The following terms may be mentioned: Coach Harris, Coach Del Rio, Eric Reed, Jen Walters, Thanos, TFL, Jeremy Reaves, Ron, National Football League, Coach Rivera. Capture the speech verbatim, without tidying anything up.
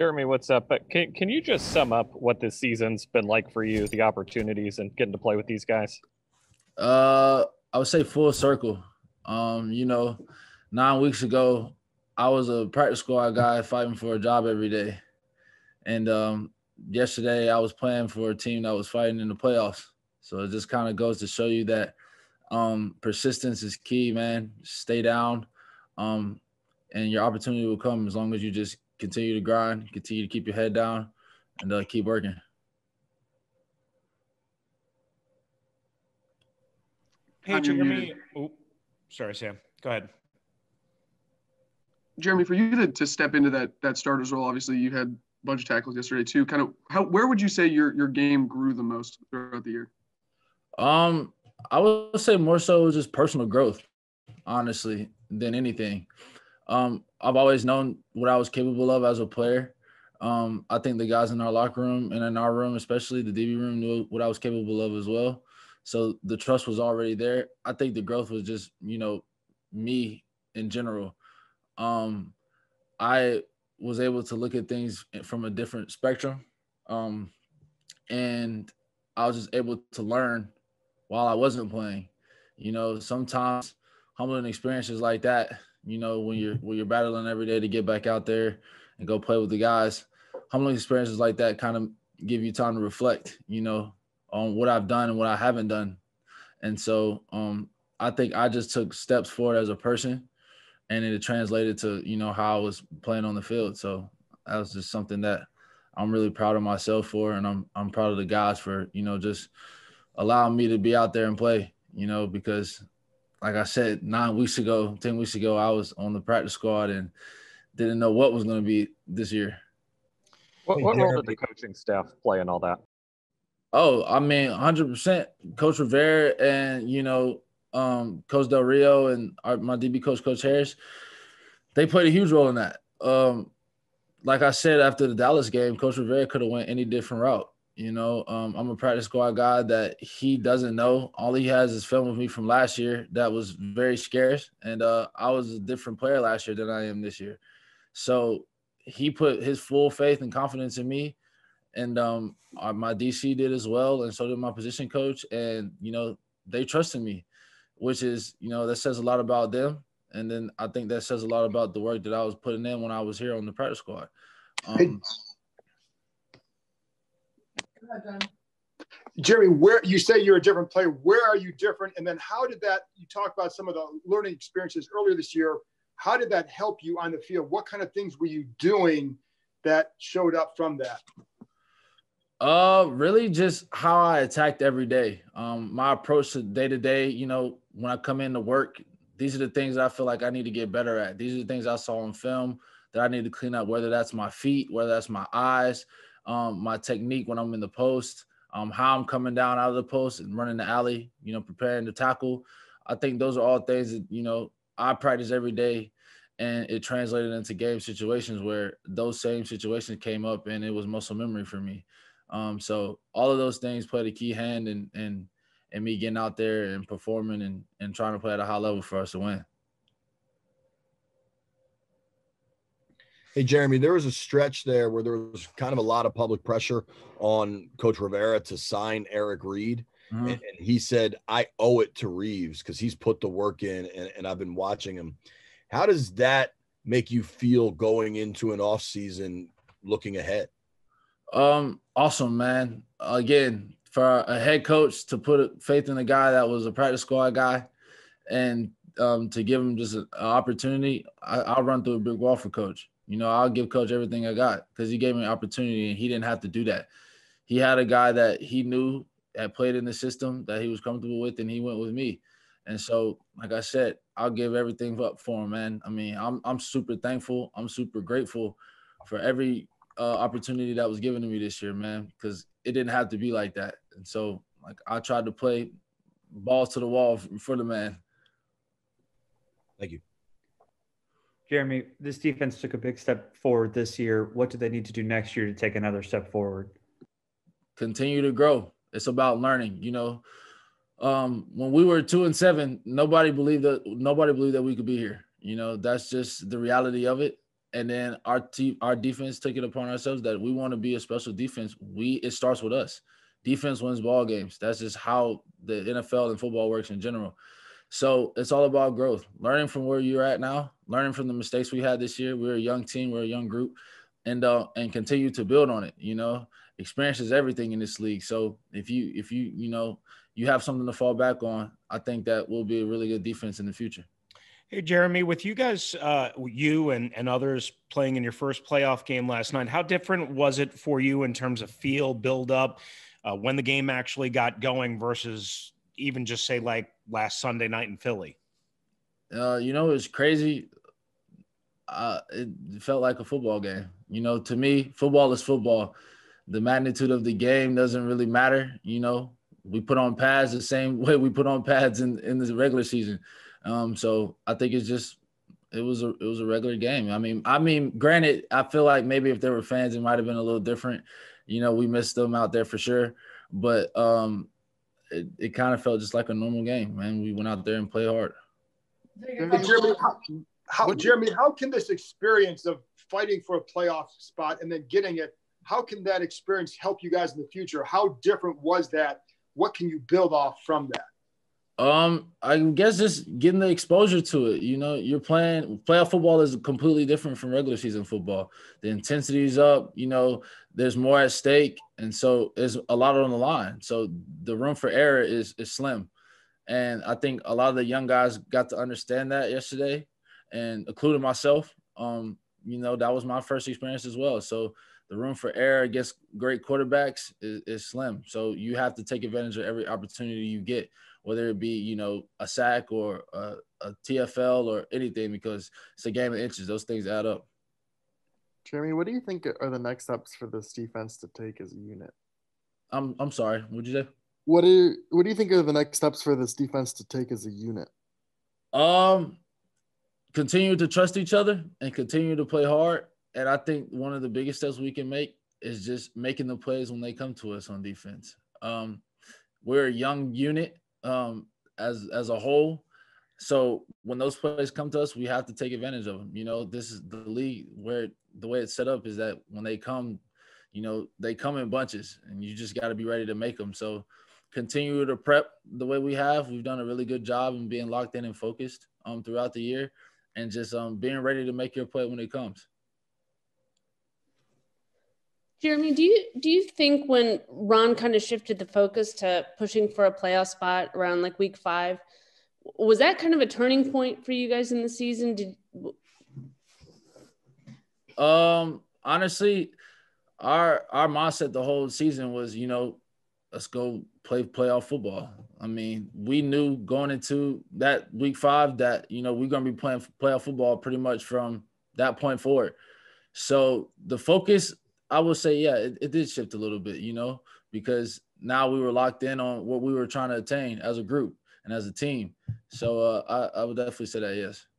Jeremy, what's up? But can, can you just sum up what this season's been like for you, the opportunities and getting to play with these guys? Uh, I would say full circle. Um, you know, nine weeks ago, I was a practice squad guy fighting for a job every day. And um, yesterday I was playing for a team that was fighting in the playoffs. So it just kind of goes to show you that um, persistence is key, man. Stay down, um, and your opportunity will come as long as you just continue to grind, continue to keep your head down, and uh, keep working. Hey, Jeremy. Oh, sorry, Sam. Go ahead. Jeremy, for you to, to step into that that starter's role, obviously you had a bunch of tackles yesterday too. Kind of, how where would you say your your game grew the most throughout the year? Um, I would say more so just personal growth, honestly, than anything. Um, I've always known what I was capable of as a player. Um, I think the guys in our locker room and in our room, especially the D B room, knew what I was capable of as well. So the trust was already there. I think the growth was just, you know, me in general. Um, I was able to look at things from a different spectrum. Um, and I was just able to learn while I wasn't playing. You know, sometimes humbling experiences like that, you know, when you're when you're battling every day to get back out there and go play with the guys, humbling experiences like that kind of give you time to reflect, you know, on what I've done and what I haven't done. And so um, I think I just took steps forward as a person, and it translated to, you know, how I was playing on the field. So that was just something that I'm really proud of myself for, and I'm I'm proud of the guys for, you know, just allowing me to be out there and play, you know, because – like I said, nine weeks ago, ten weeks ago, I was on the practice squad and didn't know what was going to be this year. What, what role did the coaching staff play in all that? Oh, I mean, one hundred percent. Coach Rivera and, you know, um, Coach Del Rio and our, my D B coach, Coach Harris, they played a huge role in that. Um, like I said, after the Dallas game, Coach Rivera could have went any different route. You know, um, I'm a practice squad guy that he doesn't know. All he has is film of me from last year that was very scarce. And uh, I was a different player last year than I am this year. So he put his full faith and confidence in me. And um, my D C did as well. And so did my position coach. And, you know, they trusted me, which is, you know, that says a lot about them. And then I think that says a lot about the work that I was putting in when I was here on the practice squad. Um, hey. Jerry, where you say you're a different player, where are you different? And then how did that, you talked about some of the learning experiences earlier this year, how did that help you on the field? What kind of things were you doing that showed up from that? Uh, really just how I attacked every day. Um, my approach to day-to-day, you know, when I come into work, these are the things that I feel like I need to get better at. These are the things I saw on film that I need to clean up, whether that's my feet, whether that's my eyes, Um, my technique when I'm in the post, um, how I'm coming down out of the post and running the alley, you know, preparing to tackle. I think those are all things that, you know, I practice every day, and it translated into game situations where those same situations came up, and it was muscle memory for me. Um, so all of those things played a key hand in, in, in me getting out there and performing and, and trying to play at a high level for us to win. Hey, Jeremy, there was a stretch there where there was kind of a lot of public pressure on Coach Rivera to sign Eric Reed. Mm-hmm. and, and he said, I owe it to Reaves because he's put the work in, and, and I've been watching him. How does that make you feel going into an offseason looking ahead? Um, awesome, man. Again, for a head coach to put faith in a guy that was a practice squad guy and um, to give him just an opportunity, I, I'll run through a big wall for Coach. You know, I'll give Coach everything I got because he gave me an opportunity, and he didn't have to do that. He had a guy that he knew that played in the system that he was comfortable with, and he went with me. And so, like I said, I'll give everything up for him, man. I mean, I'm I'm super thankful. I'm super grateful for every uh, opportunity that was given to me this year, man, because it didn't have to be like that. And so, like, I tried to play balls to the wall for the man. Thank you. Jeremy, this defense took a big step forward this year. What do they need to do next year to take another step forward? Continue to grow. It's about learning. You know, um, when we were two and seven, nobody believed that nobody believed that we could be here. You know, that's just the reality of it. And then our team, our defense took it upon ourselves that we want to be a special defense. We it starts with us. Defense wins ball games. That's just how the N F L and football works in general. So it's all about growth, learning from where you're at now, learning from the mistakes we had this year. We're a young team, we're a young group, and uh, and continue to build on it. You know, experience is everything in this league. So if you if you you know you have something to fall back on, I think that will be a really good defense in the future. Hey, Jeremy, with you guys, uh, you and, and others playing in your first playoff game last night, how different was it for you in terms of feel, build up, uh, when the game actually got going versus even just say like last Sunday night in Philly? Uh, you know, it was crazy. Uh, it felt like a football game. You know, to me, football is football. The magnitude of the game doesn't really matter. You know, we put on pads the same way we put on pads in, in the regular season. Um, so I think it's just, it was a, it was a regular game. I mean, I mean, granted, I feel like maybe if there were fans, it might've been a little different. You know, we missed them out there for sure, but, um, it, it kind of felt just like a normal game, man. We went out there and played hard. Hey, Jeremy, how, how, Jeremy, how can this experience of fighting for a playoff spot and then getting it, how can that experience help you guys in the future? How different was that? What can you build off from that? Um, I guess just getting the exposure to it. You know, you're playing playoff football is completely different from regular season football. The intensity is up, you know, there's more at stake. And so there's a lot on the line. So the room for error is, is slim. And I think a lot of the young guys got to understand that yesterday, and including myself. Um, you know, that was my first experience as well. So the room for error against great quarterbacks is, is slim. So you have to take advantage of every opportunity you get, whether it be, you know, a sack or a, a T F L or anything, because it's a game of inches. Those things add up. Jeremy, what do you think are the next steps for this defense to take as a unit? I'm I'm sorry, what'd you say? What do, what do you think are the next steps for this defense to take as a unit? Um, continue to trust each other and continue to play hard. And I think one of the biggest steps we can make is just making the plays when they come to us on defense. Um, we're a young unit. Um, as as a whole, so when those plays come to us, we have to take advantage of them. You know, this is the league where the way it's set up is that when they come, you know, they come in bunches, and you just got to be ready to make them. So continue to prep the way we have. We've done a really good job in being locked in and focused um throughout the year, and just um being ready to make your play when it comes. Jeremy, do you do you think when Ron kind of shifted the focus to pushing for a playoff spot around like week five, was that kind of a turning point for you guys in the season? Did um honestly, our our mindset the whole season was, you know, let's go play playoff football. I mean, we knew going into that week five that, you know, we're gonna be playing playoff football pretty much from that point forward. So the focus, I would say, yeah, it, it did shift a little bit, you know, because now we were locked in on what we were trying to attain as a group and as a team. So uh, I, I would definitely say that, yes.